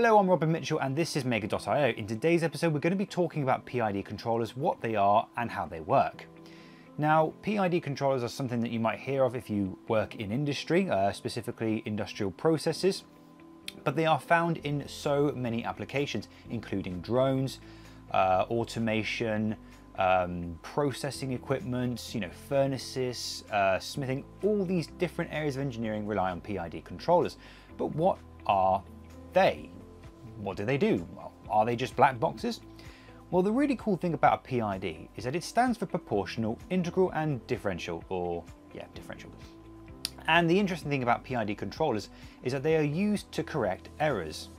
Hello, I'm Robin Mitchell and this is Maker.io. In today's episode, we're going to be talking about PID controllers, what they are and how they work. Now, PID controllers are something that you might hear of if you work in industry, specifically industrial processes, but they are found in so many applications, including drones, automation, processing equipment, furnaces, smithing. All these different areas of engineering rely on PID controllers. But what are they? What do they do? Well, are they just black boxes? Well, the really cool thing about a PID is that it stands for proportional, integral and differential, or yeah, differential. And the interesting thing about PID controllers is that they are used to correct errors,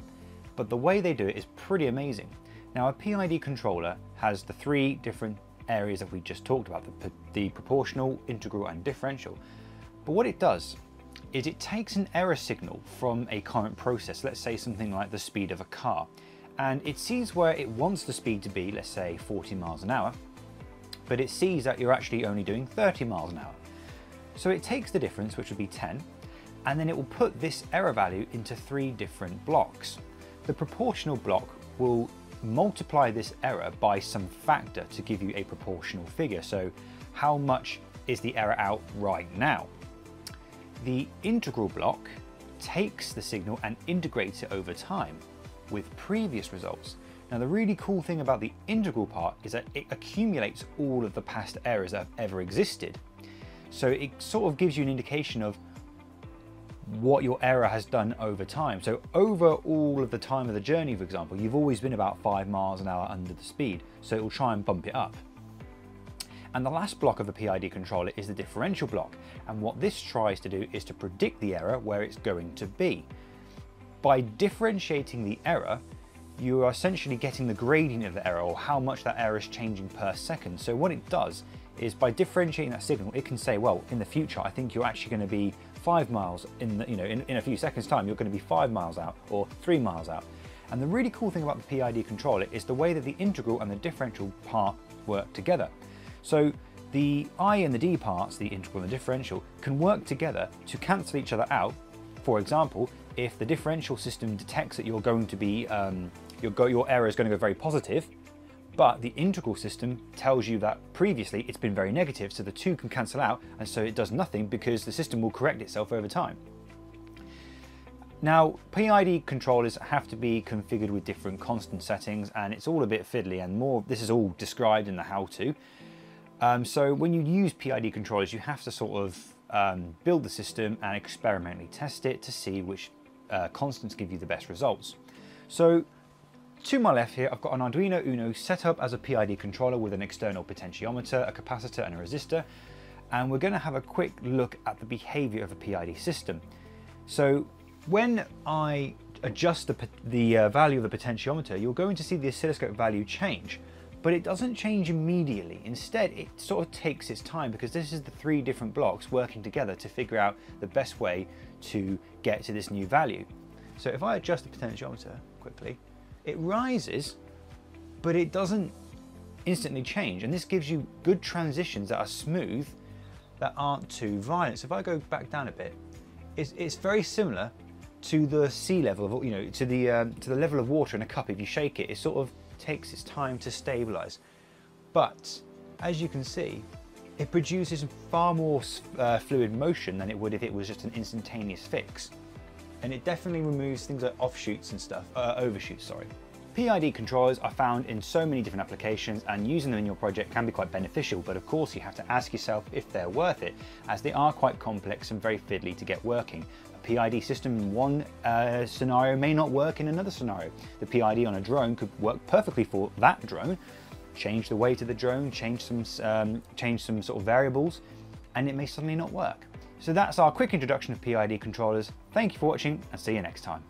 but the way they do it is pretty amazing. Now, a PID controller has the three different areas that we just talked about, the proportional, integral and differential. But what it does is it takes an error signal from a current process, let's say something like the speed of a car, and it sees where it wants the speed to be, let's say 40 miles an hour, but it sees that you're actually only doing 30 miles an hour. So it takes the difference, which would be 10, and then it will put this error value into three different blocks. The proportional block will multiply this error by some factor to give you a proportional figure. So how much is the error out right now? The integral block takes the signal and integrates it over time with previous results. Now, the really cool thing about the integral part is that it accumulates all of the past errors that have ever existed. So it sort of gives you an indication of what your error has done over time. So over all of the time of the journey, for example, you've always been about 5 miles an hour under the speed. So it will try and bump it up. And the last block of a PID controller is the differential block. And what this tries to do is to predict the error where it's going to be. By differentiating the error, you are essentially getting the gradient of the error, or how much that error is changing per second. So what it does is by differentiating that signal, it can say, well, in the future, I think you're actually going to be 5 miles in a few seconds time, you're going to be 5 miles out or 3 miles out. And the really cool thing about the PID controller is the way that the integral and the differential part work together. So the I and the D parts, the integral and the differential, can work together to cancel each other out. For example, if the differential system detects that you're going to be, your error is going to go very positive, but the integral system tells you that previously it's been very negative, so the two can cancel out, and so it does nothing because the system will correct itself over time. Now, PID controllers have to be configured with different constant settings, and it's all a bit fiddly, and this is all described in the how-to. So when you use PID controllers, you have to sort of build the system and experimentally test it to see which constants give you the best results. So to my left here, I've got an Arduino Uno set up as a PID controller with an external potentiometer, a capacitor and a resistor. And we're going to have a quick look at the behavior of a PID system. So when I adjust the value of the potentiometer, you're going to see the oscilloscope value change. But it doesn't change immediately. Instead, it sort of takes its time because this is the three different blocks working together to figure out the best way to get to this new value. So if I adjust the potentiometer quickly, it rises, but it doesn't instantly change. And this gives you good transitions that are smooth, that aren't too violent. So if I go back down a bit, it's very similar to the sea level, of, to the level of water in a cup. If you shake it, it sort of takes its time to stabilize, but as you can see, it produces far more fluid motion than it would if it was just an instantaneous fix, and it definitely removes things like offshoots and stuff, overshoots, sorry. PID controllers are found in so many different applications, and using them in your project can be quite beneficial, but of course you have to ask yourself if they're worth it, as they are quite complex and very fiddly to get working. A PID system in one scenario may not work in another scenario. The PID on a drone could work perfectly for that drone, change the weight of the drone, change some sort of variables, and it may suddenly not work. So that's our quick introduction of PID controllers. Thank you for watching and see you next time.